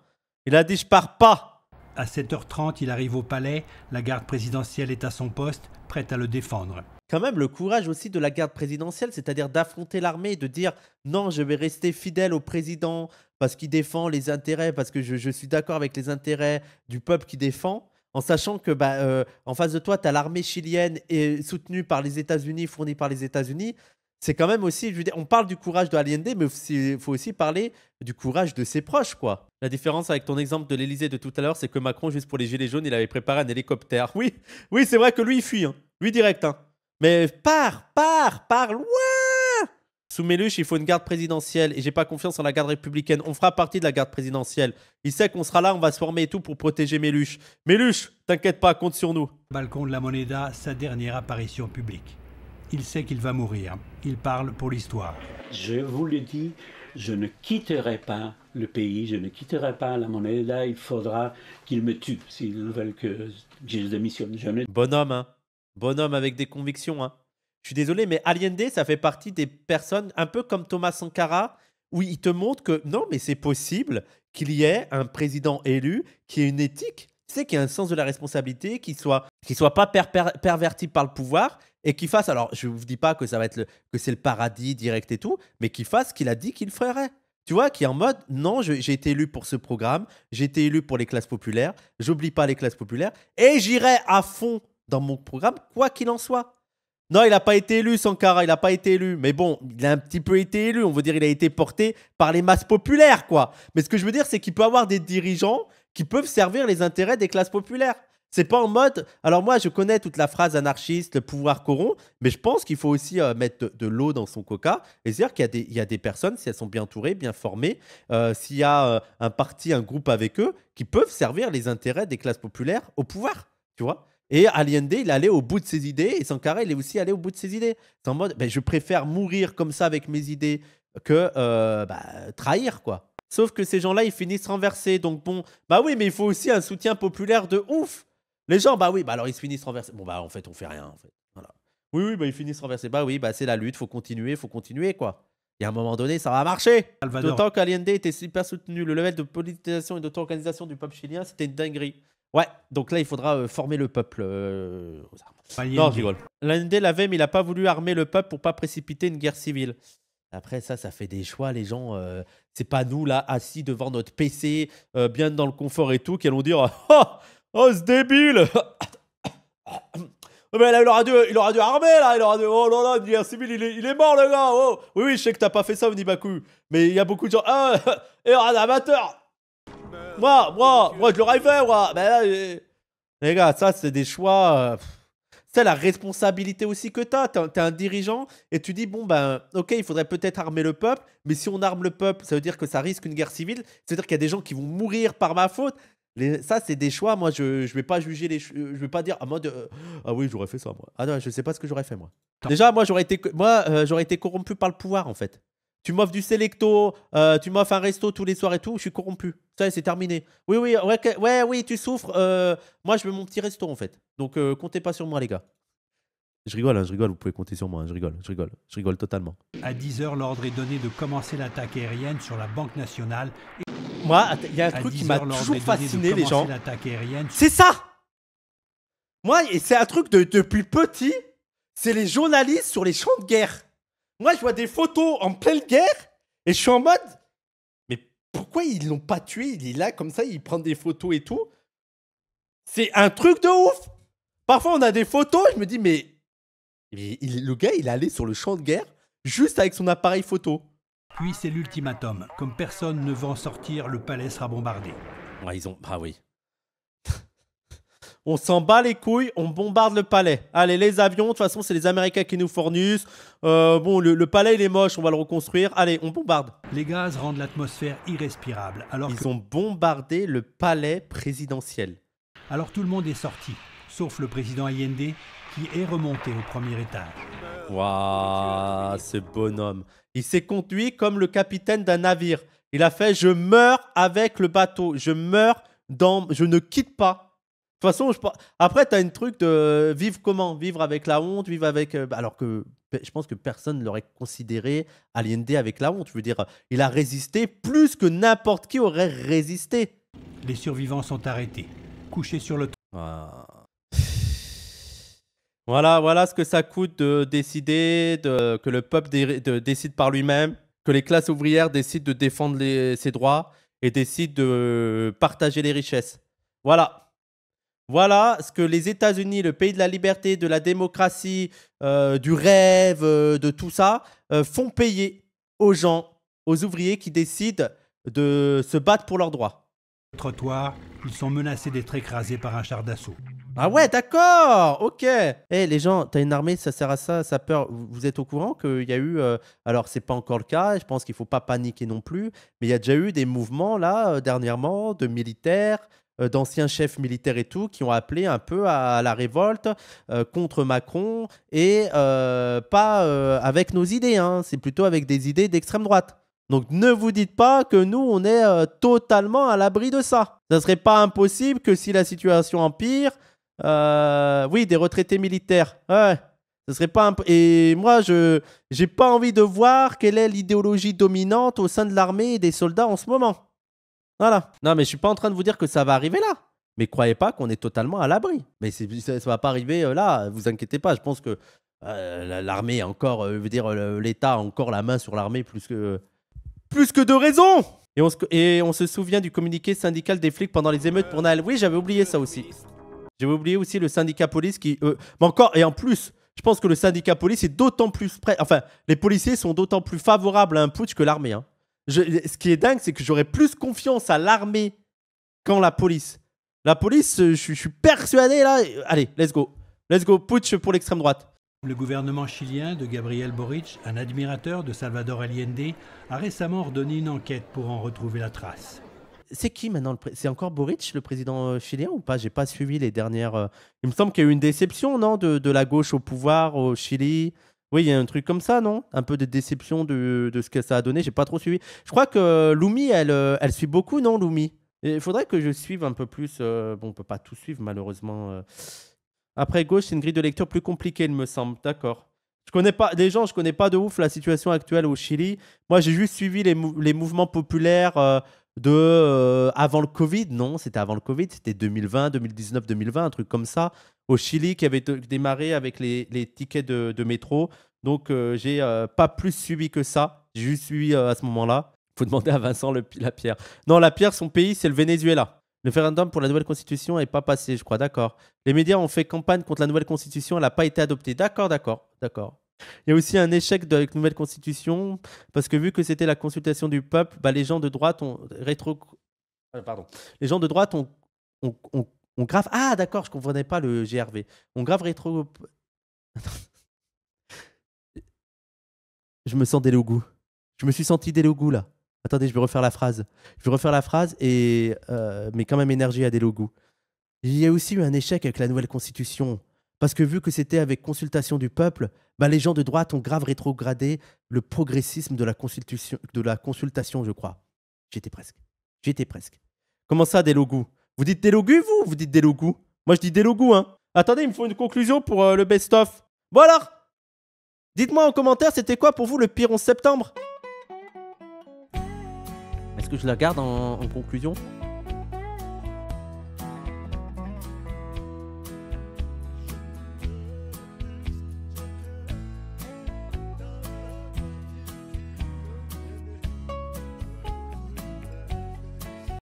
Il a dit « je pars pas ». À sept heures trente, il arrive au palais, la garde présidentielle est à son poste, prête à le défendre. Quand même, le courage aussi de la garde présidentielle, c'est-à-dire d'affronter l'armée et de dire « non, je vais rester fidèle au président parce qu'il défend les intérêts, parce que je, je suis d'accord avec les intérêts du peuple qui défend ». En sachant que bah, euh, en face de toi, tu as l'armée chilienne et soutenue par les États-Unis, fournie par les États-Unis. C'est quand même aussi, je veux dire, on parle du courage de Allende, mais il faut aussi parler du courage de ses proches, quoi. La différence avec ton exemple de l'Elysée de tout à l'heure, c'est que Macron, juste pour les Gilets jaunes, il avait préparé un hélicoptère. Oui, oui, c'est vrai que lui, il fuit, hein. Lui direct, hein. Mais pars, pars, pars loin. Sous Méluche, il faut une garde présidentielle et j'ai pas confiance en la garde républicaine. On fera partie de la garde présidentielle. Il sait qu'on sera là, on va se former et tout pour protéger Méluche. Méluche, t'inquiète pas, compte sur nous. Balcon de la Moneda, sa dernière apparition publique. Il sait qu'il va mourir. Il parle pour l'histoire. Je vous le dis, je ne quitterai pas le pays, je ne quitterai pas la Moneda. Il faudra qu'ils me tuent s'ils veulent que je démissionne. Je ne... Bonhomme, hein. Bonhomme avec des convictions, hein. Je suis désolé, mais Allende, ça fait partie des personnes un peu comme Thomas Sankara, où il te montre que non, mais c'est possible qu'il y ait un président élu qui ait une éthique, tu sais, qui a un sens de la responsabilité, qui soit, qui soit pas per per perverti par le pouvoir et qui fasse. Alors, je vous dis pas que ça va être le, que c'est le paradis direct et tout, mais qui fasse ce qu'il a dit qu'il ferait. Tu vois, qui est en mode non, j'ai été élu pour ce programme, j'ai été élu pour les classes populaires, j'oublie pas les classes populaires et j'irai à fond dans mon programme quoi qu'il en soit. Non, il n'a pas été élu, Sankara, il n'a pas été élu. Mais bon, il a un petit peu été élu. On veut dire qu'il a été porté par les masses populaires, quoi. Mais ce que je veux dire, c'est qu'il peut avoir des dirigeants qui peuvent servir les intérêts des classes populaires. C'est pas en mode... Alors moi, je connais toute la phrase anarchiste, le pouvoir corrompt, mais je pense qu'il faut aussi euh, mettre de, de l'eau dans son coca et dire qu'il y, y a des personnes, si elles sont bien entourées, bien formées, euh, s'il y a euh, un parti, un groupe avec eux, qui peuvent servir les intérêts des classes populaires au pouvoir, tu vois. Et Allende, il allait au bout de ses idées, et Sankara, il est aussi allé au bout de ses idées. C'est en mode, ben, je préfère mourir comme ça avec mes idées que euh, bah, trahir, quoi. Sauf que ces gens-là, ils finissent renversés. Donc bon, bah oui, mais il faut aussi un soutien populaire de ouf. Les gens, bah oui, bah alors ils se finissent renversés. Bon, bah en fait, on fait rien, en fait. Voilà. Oui, oui, bah ils finissent renversés. Bah oui, bah c'est la lutte, faut continuer, faut continuer, quoi. Et à un moment donné, ça va marcher. D'autant qu'Allende était super soutenu. Le level de politisation et d'auto-organisation du peuple chilien, c'était une dinguerie. Ouais, donc là, il faudra euh, former le peuple euh, aux armes. Allende. Non, je rigole. L'Allende l'avait, mais il n'a pas voulu armer le peuple pour pas précipiter une guerre civile. Après, ça, ça fait des choix, les gens. Euh, c'est pas nous, là, assis devant notre P C, euh, bien dans le confort et tout, qui allons dire « Oh, oh ce débile !» Mais là, il aura dû, il aura dû armer, là. Il aura dû « Oh là là, une guerre civile, il est, il est mort, le gars oh. !» Oui, oui, je sais que t'as pas fait ça, Onibaku. Mais il y a beaucoup de gens « Ah, et un amateur !» Moi, moi, moi, je l'aurais fait, moi. Ben là, j'ai... Les gars, ça, c'est des choix. C'est la responsabilité aussi que t'as. T'es un dirigeant et tu dis, bon, ben, ok, il faudrait peut-être armer le peuple, mais si on arme le peuple, ça veut dire que ça risque une guerre civile. C'est-à-dire qu'il y a des gens qui vont mourir par ma faute. Les... Ça, c'est des choix. Moi, je ne vais pas juger les... Je vais pas dire, ah, moi, de... ah oui, j'aurais fait ça, moi. Ah non, je sais pas ce que j'aurais fait, moi. Déjà, moi, j'aurais été... Moi, euh, j'aurais été corrompu par le pouvoir, en fait. Tu m'offres du Selecto, euh, tu m'offres un resto tous les soirs et tout, je suis corrompu. Ça, c'est terminé. Oui, oui, ouais, ouais, oui, tu souffres. Euh, moi, je veux mon petit resto, en fait. Donc, euh, comptez pas sur moi, les gars. Je rigole, hein, je rigole, vous pouvez compter sur moi. Hein, je rigole, je rigole, je rigole totalement. À dix heures, l'ordre est donné de commencer l'attaque aérienne sur la Banque nationale. Et... Moi, il y a un truc qui m'a toujours fasciné, les gens. C'est ça. Moi, c'est un truc de, depuis petit, c'est les journalistes sur les champs de guerre. Moi, je vois des photos en pleine guerre et je suis en mode mais pourquoi ils l'ont pas tué? Il est là comme ça, il prend des photos et tout. C'est un truc de ouf. Parfois, on a des photos, je me dis mais, mais il, le gars, il est allé sur le champ de guerre juste avec son appareil photo. Puis c'est l'ultimatum. Comme personne ne veut en sortir, le palais sera bombardé. Ouais, ils ont... Ah oui. On s'en bat les couilles, on bombarde le palais. Allez, les avions, de toute façon, c'est les Américains qui nous fournissent. Euh, bon, le, le palais, il est moche, on va le reconstruire. Allez, on bombarde. Les gaz rendent l'atmosphère irrespirable. Alors Ils que... ont bombardé le palais présidentiel. Alors tout le monde est sorti, sauf le président Allende, qui est remonté au premier étage. Waouh, ce bonhomme. Il s'est conduit comme le capitaine d'un navire. Il a fait « Je meurs avec le bateau, je meurs dans... Je ne quitte pas ». De toute façon, je... après, tu as une truc de vivre comment? Vivre avec la honte, vivre avec... Alors que je pense que personne ne l'aurait considéré Allende avec la honte. Je veux dire, il a résisté plus que n'importe qui aurait résisté. Les survivants sont arrêtés, couchés sur le... Ah. Voilà, voilà ce que ça coûte de décider de... que le peuple dé... de... décide par lui-même, que les classes ouvrières décident de défendre les... ses droits et décident de partager les richesses. Voilà. Voilà ce que les États-Unis, le pays de la liberté, de la démocratie, euh, du rêve, euh, de tout ça, euh, font payer aux gens, aux ouvriers qui décident de se battre pour leurs droits. Trottoir, ils sont menacés d'être écrasés par un char d'assaut. Ah ouais, d'accord, ok. Eh hey, les gens, t'as une armée, ça sert à ça, ça peur. Vous êtes au courant qu'il y a eu, euh, alors c'est pas encore le cas, je pense qu'il faut pas paniquer non plus, mais il y a déjà eu des mouvements là, euh, dernièrement, de militaires, d'anciens chefs militaires et tout, qui ont appelé un peu à la révolte euh, contre Macron et euh, pas euh, avec nos idées, hein, c'est plutôt avec des idées d'extrême droite. Donc ne vous dites pas que nous, on est euh, totalement à l'abri de ça. Ça ne serait pas impossible que si la situation empire, euh, oui, des retraités militaires, ouais. Ce serait pas imp... Et moi, je n'ai pas envie de voir quelle est l'idéologie dominante au sein de l'armée et des soldats en ce moment. Voilà. Non, mais je suis pas en train de vous dire que ça va arriver là. Mais croyez pas qu'on est totalement à l'abri. Mais ça, ça va pas arriver euh, là, vous inquiétez pas. Je pense que euh, l'armée encore, euh, veut dire euh, l'État a encore la main sur l'armée plus que euh, plus que de raison. Et on, se, et on se souvient du communiqué syndical des flics pendant les émeutes pour Naël. Oui, j'avais oublié ça aussi. J'avais oublié aussi le syndicat police qui... Euh, mais encore, et en plus, je pense que le syndicat police est d'autant plus prêt... Enfin, les policiers sont d'autant plus favorables à un putsch que l'armée, hein. Je, ce qui est dingue, c'est que j'aurais plus confiance à l'armée qu'en la police. La police, je, je suis persuadé là. Allez, let's go. Let's go, putsch pour l'extrême droite. Le gouvernement chilien de Gabriel Boric, un admirateur de Salvador Allende, a récemment ordonné une enquête pour en retrouver la trace. C'est qui maintenant? C'est encore Boric, le président chilien, ou pas? J'ai pas suivi les dernières... Il me semble qu'il y a eu une déception, non, de, de la gauche au pouvoir au Chili. Oui, il y a un truc comme ça, non? Un peu de déception de, de ce que ça a donné. J'ai pas trop suivi. Je crois que Lumi, elle, elle suit beaucoup, non, Lumi? Il faudrait que je suive un peu plus. Euh, bon, on peut pas tout suivre, malheureusement. Euh. Après, gauche, c'est une grille de lecture plus compliquée, il me semble. D'accord. Je connais pas... Des gens, je connais pas de ouf la situation actuelle au Chili. Moi, j'ai juste suivi les, mou les mouvements populaires euh, de... Euh, avant le Covid, non? C'était avant le Covid. C'était deux mille vingt, deux mille dix-neuf, deux mille vingt, un truc comme ça. Au Chili, qui avait démarré avec les, les tickets de, de métro. Donc, euh, j'ai euh, pas plus suivi que ça. J'ai juste suivi euh, à ce moment-là. Faut demander à Vincent le, Lapierre. Non, Lapierre, son pays, c'est le Venezuela. Le référendum pour la nouvelle constitution n'est pas passé, je crois. D'accord. Les médias ont fait campagne contre la nouvelle constitution. Elle n'a pas été adoptée. D'accord, d'accord, d'accord. Il y a aussi un échec de la nouvelle constitution parce que vu que c'était la consultation du peuple, bah, les gens de droite ont rétro... Euh, pardon. Les gens de droite ont... ont, ont On grave... Ah, d'accord, je ne comprenais pas le G R V. On grave rétro... Je me sens délé au goût. Je me suis senti délé au goût, là. Attendez, je vais refaire la phrase. Je vais refaire la phrase, et, euh, mais quand même énergie à délé au goût. Il y a aussi eu un échec avec la nouvelle constitution. Parce que vu que c'était avec consultation du peuple, bah, les gens de droite ont grave rétrogradé le progressisme de la consultation, de la consultation je crois. J'étais presque. J'étais presque. Comment ça, délé au goût? Vous dites des logus, vous? Vous dites des logus? Moi, je dis des logus, hein. Attendez, il me faut une conclusion pour euh, le best-of. Bon alors, dites-moi en commentaire, c'était quoi pour vous le pire onze septembre? Est-ce que je la garde en, en conclusion?